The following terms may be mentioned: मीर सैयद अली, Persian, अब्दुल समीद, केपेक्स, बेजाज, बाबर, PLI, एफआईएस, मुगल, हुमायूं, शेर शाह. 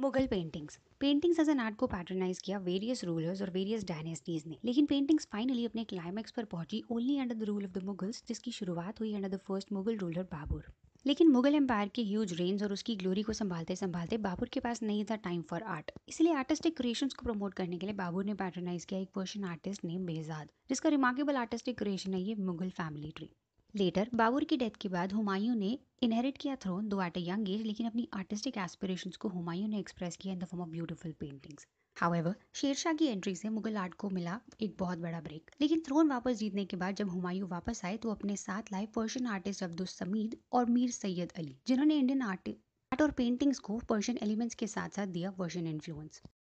मुगल paintings paintings as an art को patronise किया various rulers और वेरियस डायनेस्टीज ने, लेकिन पेंटिंग्स फाइनली अपने क्लाइमैक्स पर पहुंची only under the rule of the Mughals, जिसकी शुरुआत हुई under the first मुगल ruler बाबर। लेकिन मुगल एम्पायर के ह्यूज रेंज और उसकी ग्लोरी को संभालते संभालते बाबर के पास नहीं था टाइम फॉर आर्ट, इसलिए आर्टिस्टिक क्रिएशंस को प्रमोट करने के लिए बाबर ने पैटर्नाइज किया एक पर्शियन आर्टिस्ट नेम बेजाज, जिसका रिमार्केबल आर्टिस्टिक क्रिएशन है ये मुगल family tree. Later बाबर की डेथ के बाद हुमायूं ने इनहेरिट किया थ्रोन दो एट अ यंग एज, लेकिन अपनी आर्टिस्टिक एस्पिरेशंस को हुमायूं ने एक्सप्रेस किया in the form of beautiful paintings. However शेर शाह की एंट्री से मुगल आर्ट को मिला एक बहुत बड़ा ब्रेक, लेकिन थ्रोन वापस जीतने के बाद जब हुमायूं वापस आए तो अपने साथ लाए पर्शियन आर्टिस्ट अब्दुल समीद और मीर सैयद अली, जिन्होंने इंडियन आर्ट और पेंटिंग्स को पर्शियन एलिमेंट्स के साथ साथ दिया पर्शियन इन्फ्लुएंस।